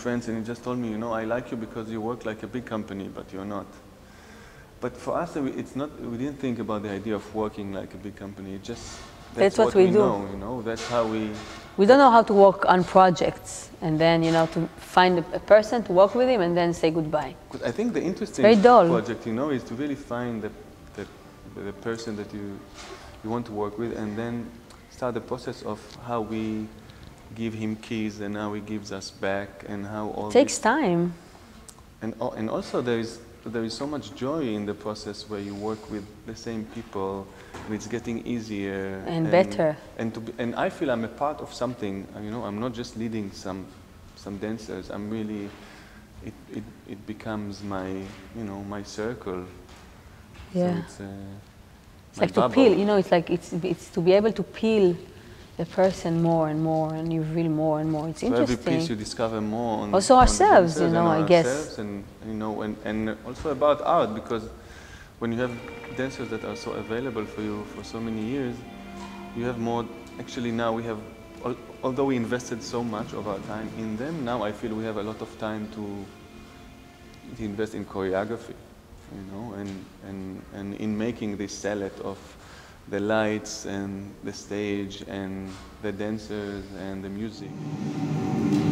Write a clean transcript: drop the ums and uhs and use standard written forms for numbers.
friends, and he just told me, you know, I like you because you work like a big company, but you're not. But for us, it's not. We didn't think about the idea of working like a big company. It just that's what we do. Know, you know, that's how we. We don't know how to work on projects, and then you know to find a person to work with him, and then say goodbye. I think the interesting project, you know, is to really find the person that you want to work with, and then start the process of how we give him keys, and how he gives us back, and how all. It takes time. And also there is so much joy in the process where you work with the same people, and it's getting easier and better. And I feel I'm a part of something. You know, I'm not just leading some dancers. I'm really, it becomes my, you know, my circle. Yeah. So it's like bubble. To peel. You know, it's like it's to be able to peel the person more and more, and you reveal more and more. It's so interesting. Every piece you discover more. On, also ourselves, on you know, I guess. And you know, and also about art, because when you have dancers that are so available for you for so many years, you have more. Actually, now we have, although we invested so much of our time in them, now I feel we have a lot of time to invest in choreography, you know, and in making this salad of the lights and the stage and the dancers and the music.